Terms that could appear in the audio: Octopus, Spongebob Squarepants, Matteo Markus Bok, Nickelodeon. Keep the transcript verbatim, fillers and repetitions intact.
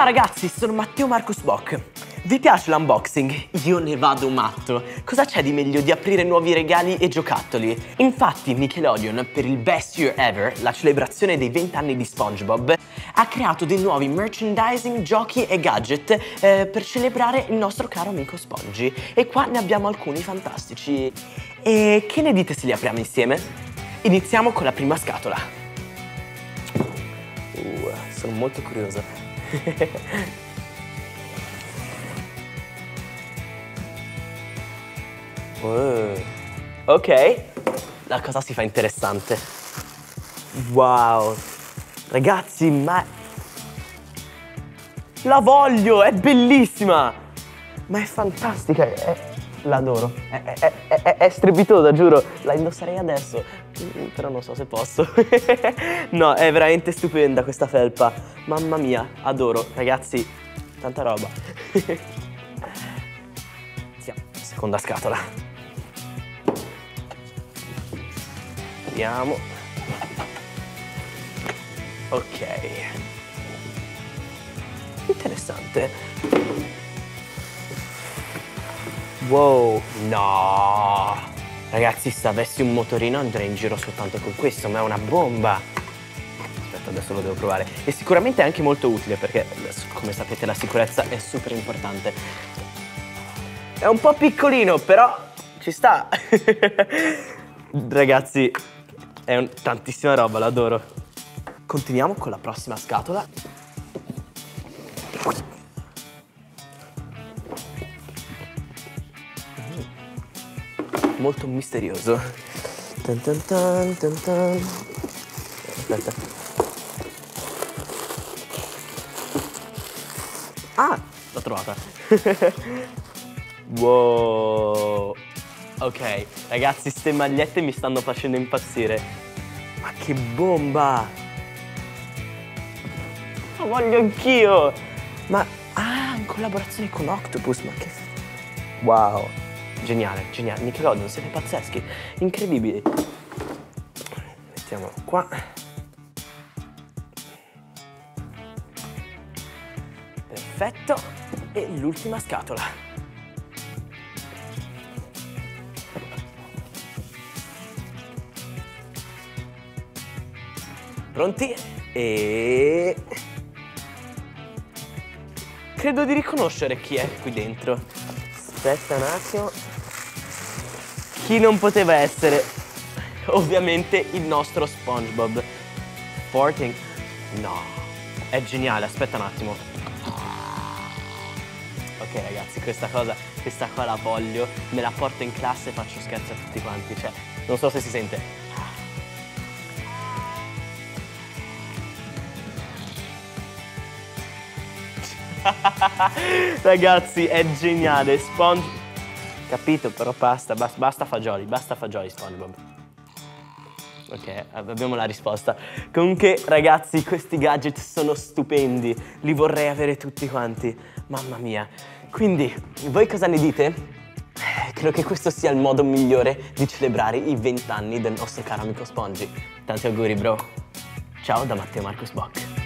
Ciao ragazzi, sono Matteo Markus Bok. Vi piace l'unboxing? Io ne vado matto. Cosa c'è di meglio di aprire nuovi regali e giocattoli? Infatti Nickelodeon, per il Best Year Ever, la celebrazione dei venti anni di Spongebob, ha creato dei nuovi merchandising, giochi e gadget eh, per celebrare il nostro caro amico Spongy. E qua ne abbiamo alcuni fantastici. E che ne dite se li apriamo insieme? Iniziamo con la prima scatola. Uh, sono molto curiosa. Wow. Ok, la cosa si fa interessante. Wow, ragazzi, ma la voglio, è bellissima, ma è fantastica, è... l'adoro, è, è, è, è, è strepitosa, giuro, la indosserei adesso, però non so se posso. No, è veramente stupenda questa felpa, mamma mia, adoro, ragazzi, tanta roba. Siamo, seconda scatola. Ok, interessante. Wow, no, ragazzi, se avessi un motorino andrei in giro soltanto con questo, ma è una bomba. Aspetta, adesso lo devo provare. E sicuramente è anche molto utile perché, come sapete, la sicurezza è super importante. È un po' piccolino, però ci sta. Ragazzi, è un, tantissima roba, l'adoro. Continuiamo con la prossima scatola. Molto misterioso. Tan tan tan tan tan. Aspetta. Ah, l'ho trovata. Wow. Ok, ragazzi, ste magliette mi stanno facendo impazzire. Ma che bomba! La voglio anch'io! Ma, ah, in collaborazione con Octopus, ma che... Wow! Geniale, geniale, Nickelodeon, siete pazzeschi, incredibili. Mettiamolo qua. Perfetto, e l'ultima scatola. Pronti? E... credo di riconoscere chi è qui dentro. Aspetta un attimo. Chi non poteva essere? Ovviamente il nostro Spongebob. Forting? No. È geniale, aspetta un attimo. Ok ragazzi, questa cosa, questa qua la voglio. Me la porto in classe e faccio scherzi a tutti quanti. Cioè, non so se si sente. Ragazzi, è geniale. Sponge... capito, però basta, basta, basta fagioli, basta fagioli, Spongebob. Ok, abbiamo la risposta. Comunque, ragazzi, questi gadget sono stupendi. Li vorrei avere tutti quanti. Mamma mia. Quindi, voi cosa ne dite? Credo che questo sia il modo migliore di celebrare i vent'anni del nostro caro amico Spongy. Tanti auguri, bro. Ciao da Matteo Markus Bok.